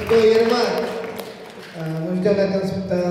Então, irmã, nós já cantamos.